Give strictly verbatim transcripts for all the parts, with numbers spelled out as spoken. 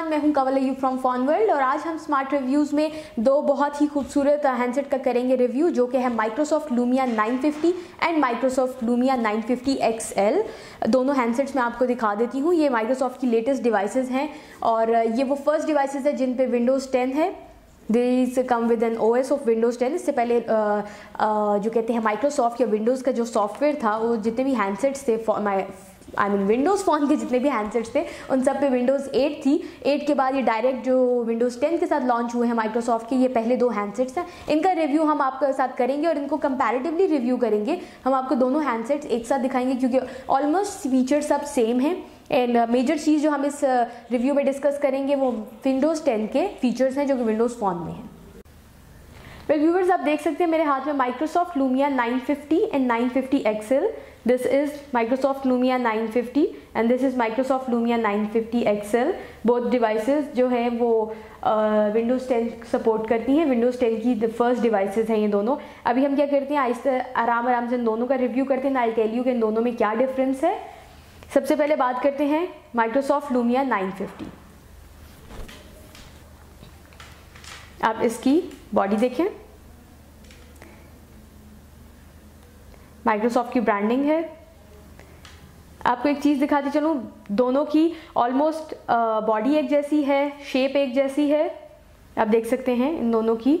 Everyone, मैं हूं कंवल यू फ्रॉम फोनवर्ल्ड और आज हम स्मार्ट रिव्यूज़ में दो बहुत ही खूबसूरत हैंडसेट का करेंगे रिव्यू, जो कि है Microsoft Lumia nine fifty and Microsoft Lumia nine fifty X L. दोनों हैंडसेट्स मैं आपको दिखा देती हूं। ये माइक्रोसॉफ्ट की लेटेस्ट डिवाइसेस हैं और ये वो फर्स्ट डिवाइसेस है जिन पे विंडोज़ टेन है। These come with an O S of Windows ten. इससे पहले आ, आ, जो कहते हैं माइक्रोसॉफ्ट या विंडोज़ का जो सॉफ्टवेयर था, वो जितने भी हैंडसेट्स थे आई मीन विंडोज़ फ़ोन के जितने भी हैंडसेट्स थे उन सब पे विंडोज़ एट थी। एट के बाद ये डायरेक्ट जो विंडोज़ टेन के साथ लॉन्च हुए हैं माइक्रोसॉफ्ट के, ये पहले दो हैंडसेट्स हैं। इनका रिव्यू हम आपके साथ करेंगे और इनको कंपैरेटिवली रिव्यू करेंगे। हम आपको दोनों हैंडसेट्स एक साथ दिखाएंगे क्योंकि ऑलमोस्ट फीचर सब सेम हैं। एंड मेजर चीज़ जो हम इस रिव्यू में डिस्कस करेंगे वो विंडोज़ टेन के फीचर्स हैं जो कि विंडोज़ फ़ोन में हैं। वेल व्यूवर्स, आप देख सकते हैं मेरे हाथ में Microsoft Lumia nine fifty and nine fifty X L. This is Microsoft Lumia nine fifty and this is Microsoft Lumia nine fifty X L. Both devices जो है वो विंडोज़ टेन सपोर्ट करती हैं। विंडोज़ टेन की first devices हैं ये दोनों। अभी हम क्या करते हैं, आहिस्ते आराम आराम से इन दोनों का रिव्यू करते हैं। आई टेल यू कि इन दोनों में क्या डिफरेंस है। सबसे पहले बात करते हैं माइक्रोसॉफ्ट लूमिया नाइन फिफ्टी। आप इसकी बॉडी देखें, माइक्रोसॉफ्ट की ब्रांडिंग है। आपको एक चीज़ दिखाती चलूं, दोनों की ऑलमोस्ट बॉडी एक जैसी है, शेप एक जैसी है। आप देख सकते हैं इन दोनों की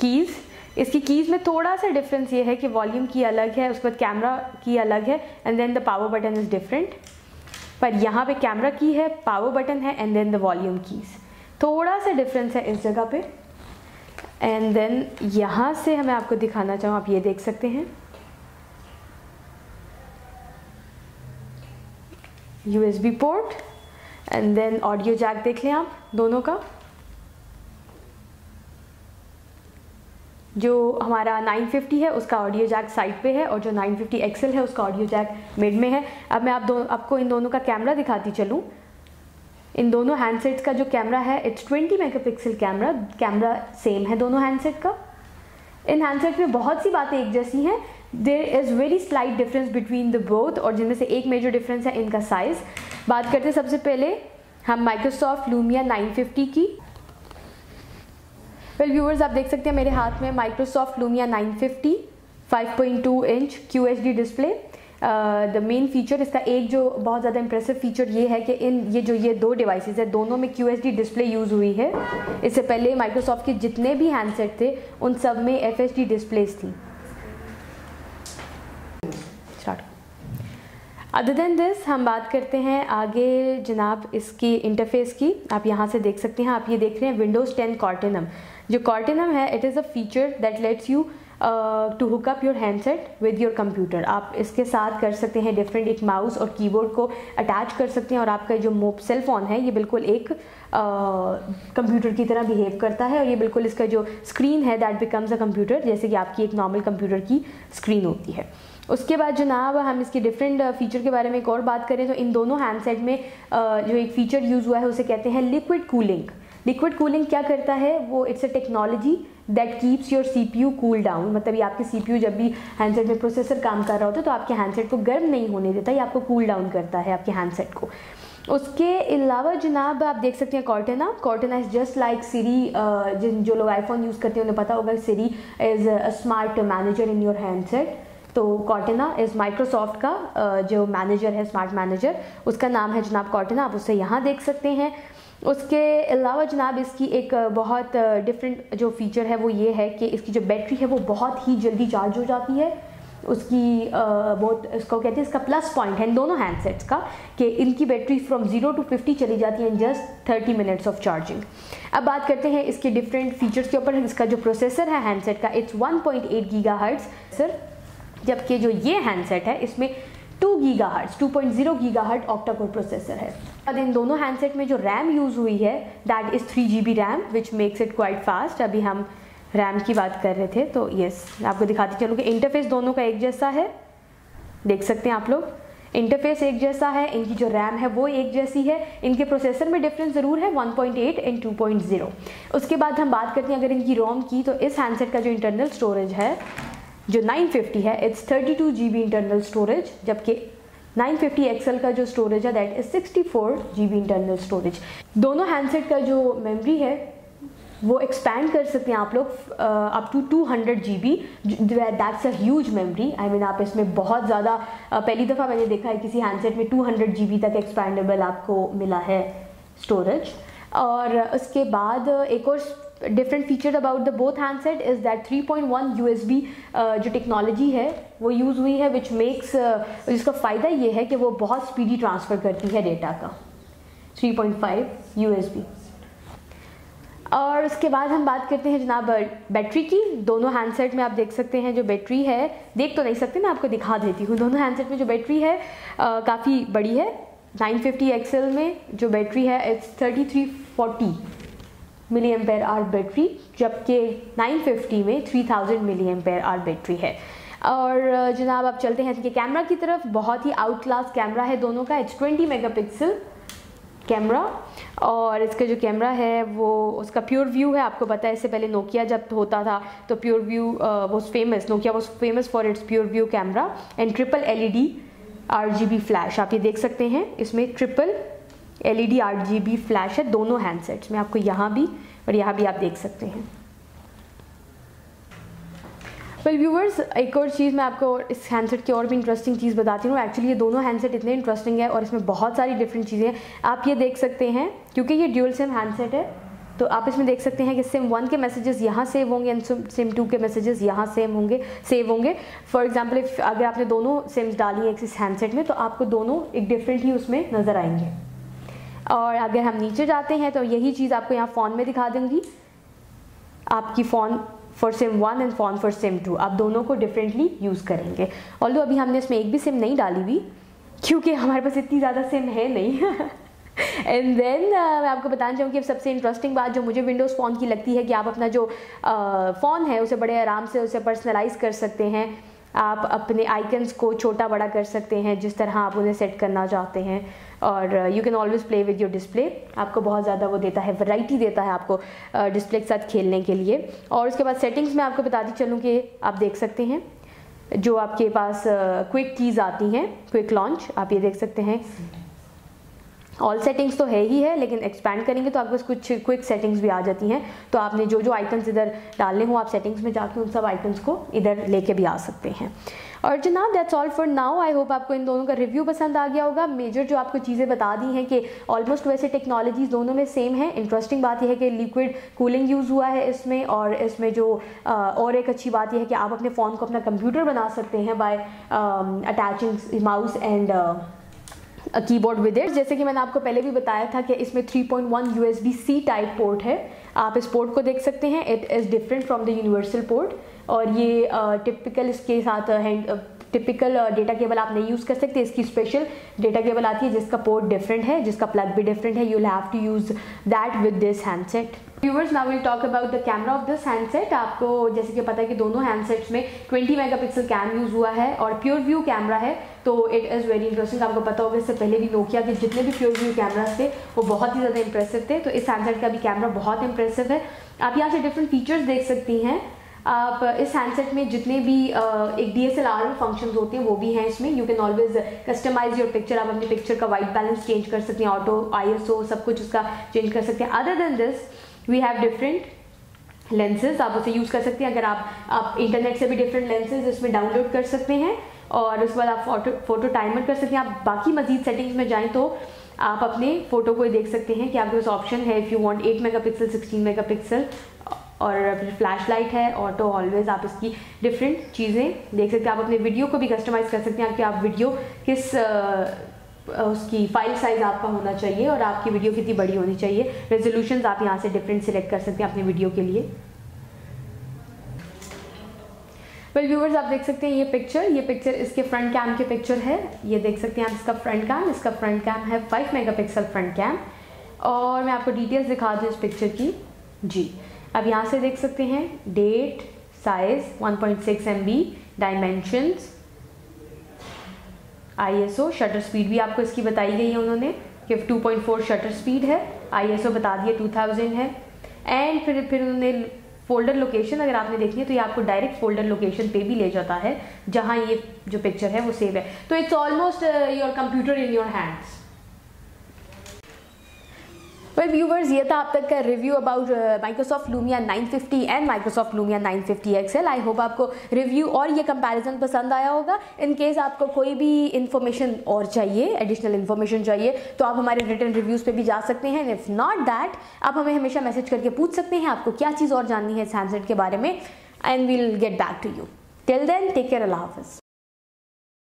कीज़। इसकी कीज़ में थोड़ा सा डिफरेंस ये है कि वॉल्यूम की अलग है, उसके बाद कैमरा की अलग है and then the power button is different. पर यहाँ पे कैमरा की है, पावर बटन है and then the volume keys. थोड़ा सा डिफरेंस है इस जगह पे। एंड देन यहाँ से हमें आपको दिखाना चाहूँ, आप ये देख सकते हैं USB port and then audio jack देख लें आप दोनों का। जो हमारा नाइन फिफ्टी है उसका ऑडियो जैक साइड पे है और जो नाइन फिफ्टी एक्स एल है उसका ऑडियो जैक मिड में है। अब मैं आप दो आपको इन दोनों का कैमरा दिखाती चलूँ। इन दोनों हैंडसेट्स का जो कैमरा है it's twenty megapixel camera. Camera same है दोनों हैंडसेट का। इन हैंडसेट में बहुत सी बातें एक जैसी हैं। There is very slight difference between the both, और जिनमें से एक मेजर डिफरेंस है इनका साइज़। बात करते हैं सबसे पहले हम माइक्रोसॉफ्ट लूमिया नाइन फिफ्टी की। वेल व्यूअर्स, आप देख सकते हैं मेरे हाथ में Microsoft Lumia nine fifty five point two inch Q H D display. The main feature इसका, एक जो बहुत ज़्यादा इंप्रेसिव फीचर ये है कि इन ये जो ये दो डिवाइसेस है दोनों में Q H D display use हुई है। इससे पहले माइक्रोसॉफ्ट के जितने भी हैंडसेट थे उन सब में एफ एच डी डिस्प्लेस थी। अदर देन दिस हम बात करते हैं आगे जनाब इसकी इंटरफेस की। आप यहाँ से देख सकते हैं, आप ये देख रहे हैं विंडोज़ टेन कॉर्टेनम। जो कॉर्टेनम है it is a feature that lets you to hook up your handset with your computer. आप इसके साथ कर सकते हैं डिफरेंट, एक माउस और कीबोर्ड को अटैच कर सकते हैं और आपका जो मोब सेल फोन है ये बिल्कुल एक कंप्यूटर uh, की तरह बिहेव करता है। और ये बिल्कुल इसका जो स्क्रीन है दैट बिकम्स अ कंप्यूटर, जैसे कि आपकी एक नॉर्मल कंप्यूटर की स्क्रीन होती है। उसके बाद जनाब हम इसके डिफरेंट फीचर के बारे में एक और बात करें तो इन दोनों हैंडसेट में जो एक फ़ीचर यूज़ हुआ है उसे कहते हैं लिक्विड कूलिंग। लिक्विड कूलिंग क्या करता है वो, it's a technology that keeps your CPU cool down. मतलब ये आपके सीपीयू जब भी हैंडसेट में प्रोसेसर काम कर रहा होता है तो आपके हैंडसेट को गर्म नहीं होने देता, ये आपको कूल डाउन करता है आपके हैंडसेट को। उसके अलावा जनाब आप देख सकते हैं Cortana. Cortana is just like Siri. जिन जो लोग आईफोन यूज़ करते हैं उन्हें पता होगा Siri is a smart manager in your handset. तो कॉर्टेना इज़ माइक्रोसॉफ्ट का जो मैनेजर है, स्मार्ट मैनेजर, उसका नाम है जनाब कॉर्टेना। आप उससे यहाँ देख सकते हैं। उसके अलावा जनाब इसकी एक बहुत डिफरेंट जो फीचर है वो ये है कि इसकी जो बैटरी है वो बहुत ही जल्दी चार्ज हो जाती है। उसकी बहुत इसको कहते हैं, इसका प्लस पॉइंट है इन दोनों हैंडसेट्स का कि इनकी battery from zero to fifty चली जाती है in just thirty minutes of charging. अब बात करते हैं इसके डिफरेंट फीचर्स के ऊपर। इसका जो प्रोसेसर है हैंडसेट का it's one point eight gigahertz sir, जबकि जो ये हैंडसेट है इसमें two gigahertz two point zero gigahertz octa core processor है। और इन दोनों हैंडसेट में जो रैम यूज़ हुई है that is three G B RAM which makes it quite fast. अभी हम रैम की बात कर रहे थे तो येस आपको दिखाती चलूँ कि इंटरफेस दोनों का एक जैसा है। देख सकते हैं आप लोग इंटरफेस एक जैसा है, इनकी जो रैम है वो एक जैसी है। इनके प्रोसेसर में डिफरेंस ज़रूर है one point eight and two point zero. उसके बाद हम बात करते हैं अगर इनकी रोम की, तो इस हैंडसेट का जो इंटरनल स्टोरेज है जो नाइन फिफ्टी है it's thirty two G B internal storage, जबकि नाइन फिफ्टी एक्स एल का जो स्टोरेज है that is sixty four G B internal storage. दोनों हैंडसेट का जो मेमोरी है वो एक्सपैंड कर सकते हैं आप लोग up to two hundred G B, that's a huge memory. I mean आप इसमें बहुत ज़्यादा uh, पहली दफ़ा मैंने देखा है किसी हैंडसेट में टू हंड्रेड जी बी तक एक्सपैंडेबल आपको मिला है स्टोरेज। और उसके बाद एक और different feature about the both handset is that three point one USB जो टेक्नोलॉजी है वो यूज़ हुई है, विच मेक्स uh, जिसका फ़ायदा ये है कि वो बहुत स्पीडी ट्रांसफ़र करती है डेटा का, थ्री पॉइंट फाइव यूएसबी। और उसके बाद हम बात करते हैं जनाब बैटरी की। दोनों हैंडसेट में आप देख सकते हैं जो बैटरी है, देख तो नहीं सकते, मैं आपको दिखा देती हूँ। दोनों हैंडसेट में जो बैटरी है काफ़ी बड़ी है। नाइन फिफ्टी एक्स एल में जो बैटरी है it's thirty three forty milli ampere hour battery, जबकि नाइन फिफ्टी में three thousand milli ampere hour battery है। और जनाब आप चलते हैं इसके कैमरा की तरफ। बहुत ही आउट क्लास कैमरा है दोनों का, it's twenty mega pixel camera. और इसका जो कैमरा है वो उसका प्योर व्यू है। आपको पता है इससे पहले नोकिया जब होता था तो pure view was famous, Nokia was famous for its pure view camera and triple LED RGB flash. आप ये देख सकते हैं इसमें ट्रिपल एलईडी आरजीबी फ्लैश है दोनों हैंडसेट्स में। आपको यहाँ भी और यहाँ भी आप देख सकते हैं। वेल व्यूवर्स, एक और चीज़ मैं आपको इस हैंडसेट की और भी इंटरेस्टिंग चीज़ बताती हूँ। एक्चुअली ये दोनों हैंडसेट इतने इंटरेस्टिंग है और इसमें बहुत सारी डिफरेंट चीज़ें हैं। आप ये देख सकते हैं क्योंकि ये ड्यूल सिम हैंडसेट है तो आप इसमें देख सकते हैं कि सिम वन के मैसेजेस यहाँ सेव होंगे एंड सिम टू के मैसेजेस यहाँ सेम होंगे सेव होंगे। फॉर एग्जाम्पल इफ अगर आपने दोनों सिम्स डाली हैं इस हैंडसेट में तो आपको दोनों एक डिफरेंट ही उसमें नज़र आएंगे। और अगर हम नीचे जाते हैं तो यही चीज़ आपको यहाँ फ़ोन में दिखा दूँगी। आपकी phone for SIM one and phone for SIM two, आप दोनों को डिफरेंटली यूज़ करेंगे। ऑल्दो अभी हमने इसमें एक भी सिम नहीं डाली हुई क्योंकि हमारे पास इतनी ज़्यादा सिम है नहीं। एंड देन uh, मैं आपको बताना चाहूँगी सबसे इंटरेस्टिंग बात जो मुझे विंडोज़ फ़ोन की लगती है कि आप अपना जो फ़ोन uh, है उसे बड़े आराम से उसे पर्सनलाइज कर सकते हैं। आप अपने आइकन्स को छोटा बड़ा कर सकते हैं जिस तरह आप उन्हें सेट करना चाहते हैं। और you can always play with your display, आपको बहुत ज़्यादा वो देता है, वैरायटी देता है आपको डिस्प्ले uh, के साथ खेलने के लिए। और उसके बाद सेटिंग्स में आपको बताती चलूँ कि आप देख सकते हैं जो आपके पास क्विक uh, कीज़ आती हैं, क्विक लॉन्च, आप ये देख सकते हैं। ऑल सेटिंग्स तो है ही है लेकिन एक्सपैंड करेंगे तो आपको कुछ क्विक सेटिंग्स भी आ जाती हैं। तो आपने जो जो आइकन्स इधर डालने हो आप सेटिंग्स में जाके उन सब आइकन्स को इधर लेके भी आ सकते हैं। और जनाब that's all for now. I hope आपको इन दोनों का रिव्यू पसंद आ गया होगा। मेजर जो आपको चीज़ें बता दी हैं कि ऑलमोस्ट वैसे टेक्नोलॉजीज़ दोनों में सेम है। इंटरेस्टिंग बात यह है कि लिक्विड कूलिंग यूज़ हुआ है इसमें। और इसमें जो आ, और एक अच्छी बात यह है कि आप अपने फ़ोन को अपना कंप्यूटर बना सकते हैं by attaching mouse and keyboard with it. जैसे कि मैंने आपको पहले भी बताया था कि इसमें three point one USB C type port है, आप इस पोर्ट को देख सकते हैं। It is different from the universal port. और ये टिपिकल uh, इसके साथ hand uh, typical data cable आप नहीं यूज़ कर सकते, इसकी स्पेशल डेटा केबल आती है जिसका पोर्ट डिफरेंट है, जिसका प्लग भी डिफरेंट है। You will have to use that with this handset. Viewers, now will talk about the camera of this handset. आपको जैसे कि पता है कि दोनों हैंडसेट्स में ट्वेंटी मेगापिक्सल कैम यूज़ हुआ है और प्योर व्यू कैमरा है तो इट इज़ वेरी इंटरेस्टिंग। आपको पता होगा इससे पहले भी नोकिया के जितने भी प्योर व्यू कैमराज थे वो बहुत ही ज़्यादा इंप्रेसिव थे, तो इस हैंडसेट का भी कैमरा बहुत इंप्रेसिव है। आप यहाँ से डिफरेंट फीचर्स देख सकती हैं। आप इस हैंडसेट में जितने भी आ, एक D S L R function होते हैं वो भी हैं इसमें। You can always customize your picture, आप अपनी पिक्चर का वाइट बैलेंस चेंज कर सकते हैं, ऑटो आई एस ओ सब कुछ उसका चेंज कर सकते हैं। Other than this we have different lenses, आप उसे यूज़ कर सकते हैं। अगर आप आप इंटरनेट से भी डिफरेंट लेंसेज इसमें डाउनलोड कर सकते हैं और उसके बाद आप फोटो फोटो टाइमर कर सकते हैं। आप बाकी मजीद सेटिंग्स में जाएँ तो आप अपने फ़ोटो को देख सकते हैं कि आपके पास ऑप्शन है if you want eight mega pixel, sixteen mega pixel और फिर फ्लैश लाइट है, ऑटो ऑलवेज़। आप इसकी डिफरेंट चीज़ें देख सकते हैं। आप अपने वीडियो को भी कस्टमाइज़ कर सकते हैं कि आप वीडियो किस उसकी फाइल साइज़ आपका होना चाहिए और आपकी वीडियो कितनी बड़ी होनी चाहिए। रेजोल्यूशंस आप यहाँ से डिफरेंट सिलेक्ट कर सकते हैं अपनी वीडियो के लिए। वेल व्यूवर्स, आप देख सकते हैं ये पिक्चर ये पिक्चर इसके फ्रंट कैम की पिक्चर है। ये देख सकते हैं आप इसका फ्रंट कैम इसका फ्रंट कैम है five mega pixel front cam. और मैं आपको डिटेल्स दिखा दूँ इस पिक्चर की। जी, अब यहाँ से देख सकते हैं date, size one point six M B, dimensions, I S O, shutter speed भी आपको इसकी बताई गई है उन्होंने कि two point four shutter speed है। आई एस ओ बता दिए टू थाउजेंड है। एंड फिर फिर उन्होंने फोल्डर लोकेशन अगर आपने देखी है तो ये आपको डायरेक्ट फोल्डर लोकेशन पे भी ले जाता है जहाँ ये जो पिक्चर है वो सेव है। तो it's almost your computer in your hands. Well viewers, ये था आप तक का review about Microsoft Lumia nine fifty and Microsoft Lumia nine fifty X L. I hope आपको रिव्यू और ये कंपैरिजन पसंद आया होगा। इन केस आपको कोई भी इन्फॉर्मेशन और चाहिए, एडिशनल इन्फॉर्मेशन चाहिए, तो आप हमारे रिटन रिव्यूज़ पे भी जा सकते हैं। एंड इफ़ नॉट दैट, आप हमें हमेशा मैसेज करके पूछ सकते हैं आपको क्या चीज़ और जाननी है सैमसंग के बारे में, and we'll get back to you. Till then, take care, अल्लाह हाफिज़।